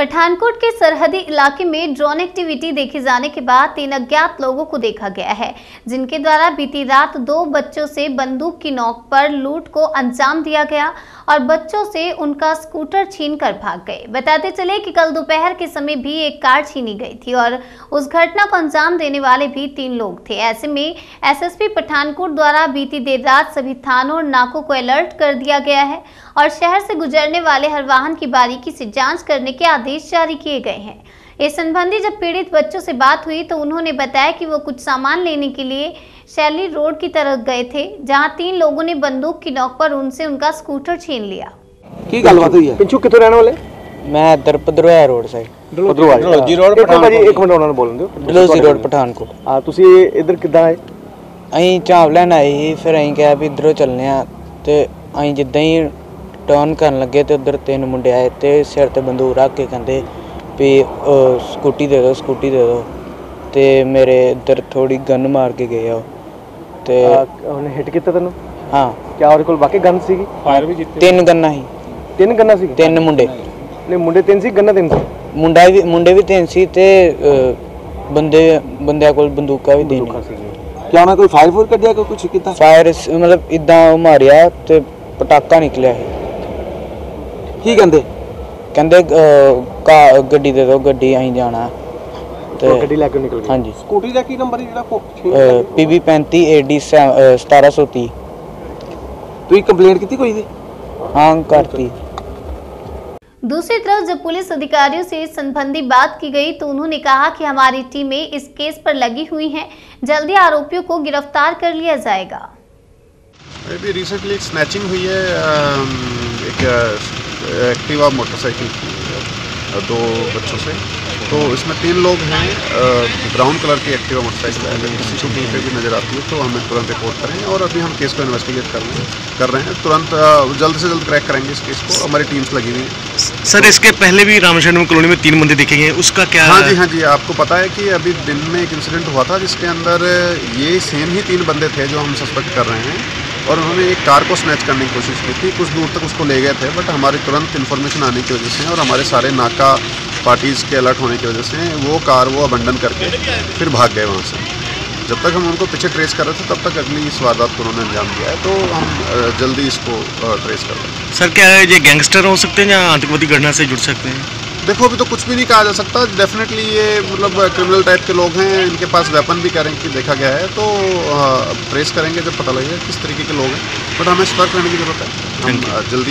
पठानकोट के सरहदी इलाके में ड्रोन एक्टिविटी देखे जाने के बाद 3 अज्ञात लोगों को देखा गया है, जिनके द्वारा बीती रात 2 बच्चों से बंदूक की नोक पर लूट को अंजाम दिया गया और बच्चों से उनका स्कूटर छीनकर भाग गए। बताते चले कि कल दोपहर के समय भी एक कार छीनी गई थी और उस घटना को अंजाम देने वाले भी 3 लोग थे। ऐसे में SSP पठानकोट द्वारा बीती देर रात सभी थानों और नाकों को अलर्ट कर दिया गया है और शहर से गुजरने वाले हर वाहन की बारीकी से जाँच करने के आदेश जारी किए गए हैं। इस संबंधी जब पीड़ित बच्चों से बात हुई तो उन्होंने बताया कि वो कुछ सामान लेने के लिए शैली रोड की तरफ गए थे, जहां 3 लोगों ने बंदूक की नोक पर उनसे उनका स्कूटर छीन लिया। की गलबात हुई है? पिंचू कितने रहने वाले? मैं दरपद्रोया रोड साइड डलोजी रोड पठानकोट। हां ਤੁਸੀਂ ਇਧਰ ਕਿੱਦਾਂ ਆਏ? ਅਸੀਂ ਚਾਵਲਨ ਆਏ, ਫਿਰ ਅਸੀਂ ਕਿਹਾ ਵੀ ਇਧਰੋਂ ਚੱਲਨੇ ਆ ਤੇ ਅਸੀਂ ਜਿੱਦਾਂ ਹੀ ਟਰਨ ਕਰਨ ਲੱਗੇ ਤੇ ਉਧਰ 3 ਮੁੰਡੇ ਆਏ ਤੇ ਸਿਰ ਤੇ ਬੰਦੂਕ ਰੱਖ ਕੇ ਕਹਿੰਦੇ ਵੀ ਸਕੂਟੀ ਦੇ ਦਿਓ, ਸਕੂਟੀ ਦੇ ਦਿਓ ਤੇ ਮੇਰੇ ਇੱਧਰ ਥੋੜੀ ਗਨ ਮਾਰ ਕੇ ਗਏ ਆ ਤੇ ਉਹਨੇ ਹਿੱਟ ਕੀਤਾ ਤੈਨੂੰ? ਹਾਂ। ਕਿਆ ਉਹਦੇ ਕੋਲ ਵਾਕਈ ਗਨ ਸੀਗੀ? ਫਾਇਰ ਵੀ ਜਿੱਤੇ 3 ਗਨਾਂ ਸੀ। 3 ਗਨਾਂ ਸੀ? 3 ਮੁੰਡੇ ਨੇ, ਮੁੰਡੇ 3 ਸੀ, ਗਨਾਂ 3 ਸੀ। ਮੁੰਡੇ ਵੀ 3 ਸੀ ਤੇ ਬੰਦਿਆਂ ਕੋਲ ਬੰਦੂਕਾਂ ਵੀ 3 ਸੀ। ਕਿਆ ਉਹਨੇ ਕੋਈ ਫਾਇਰ ਫੋਰ ਕੱਢਿਆ ਕੋਈ ਕੁਝ ਕੀਤਾ? ਫਾਇਰ ਮਤਲਬ ਇਦਾਂ ਮਾਰਿਆ ਤੇ ਪਟਾਕਾ ਨਿਕਲਿਆ। ਕੀ ਕਹਿੰਦੇ? ਕਹਿੰਦੇ ਗੱਡੀ ਦੇ ਦਿਓ, ਗੱਡੀ ਅਸੀਂ ਜਾਣਾ ਤੇ ਗੱਡੀ ਲੈ ਕੇ ਨਿਕਲ ਗਏ। ਹਾਂਜੀ। ਸਕੂਟੀ ਦਾ ਕੀ ਨੰਬਰ ਹੈ ਜਿਹੜਾ? PB 35 AD 1730। ਤੁਸੀਂ ਕੰਪਲੇਂਟ ਕੀਤੀ ਕੋਈ ਦੀ? ਹਾਂ ਕਰਤੀ। दूसरी तरफ जब पुलिस अधिकारियों से इस संबंधी बात की गई तो उन्होंने कहा कि हमारी टीमें इस केस पर लगी हुई हैं, जल्दी आरोपियों को गिरफ्तार कर लिया जाएगा। अभी रिसेंटली एक स्नैचिंग हुई है, एक एक्टिवा मोटरसाइकिल की 2 बच्चों से, तो इसमें 3 लोग हैं। ब्राउन कलर की एक्टिवा मोटरसाइकिल अगर किसी को कहीं पर भी नज़र आती है तो हमें तुरंत रिपोर्ट करें और अभी हम केस को इन्वेस्टिगेट कर रहे हैं। तुरंत जल्द से जल्द क्रैक करेंगे इस केस को, हमारी टीम्स लगी हुई हैं। सर इसके पहले भी रामशरण कॉलोनी में 3 बंदे देखे गए, उसका क्या? हाँ जी आपको पता है कि अभी दिन में एक इंसिडेंट हुआ था जिसके अंदर ये सेम ही 3 बंदे थे जो हम सस्पेक्ट कर रहे हैं और उन्होंने एक कार को स्नैच करने की कोशिश की थी, कुछ दूर तक उसको ले गए थे, बट हमारी तुरंत इन्फॉर्मेशन आने की वजह से और हमारे सारे नाका पार्टीज़ के अलर्ट होने की वजह से वो कार वो अबंडन करके फिर भाग गए वहाँ से। जब तक हम उनको पीछे ट्रेस कर रहे थे तब तक अगली इस वारदात को उन्होंने अंजाम दिया है, तो हम जल्दी इसको ट्रेस कर रहे हैं। सर क्या ये गैंगस्टर हो सकते हैं या आतंकवादी घटना से जुड़ सकते हैं? देखो अभी तो कुछ भी नहीं कहा जा सकता। डेफिनेटली ये मतलब क्रिमिनल टाइप के लोग हैं, इनके पास वेपन भी करें कि देखा गया है, तो ट्रेस करेंगे जब पता लगेगा किस तरीके के लोग हैं, बट हमें सतर्क रहने की जरूरत है। हम जल्दी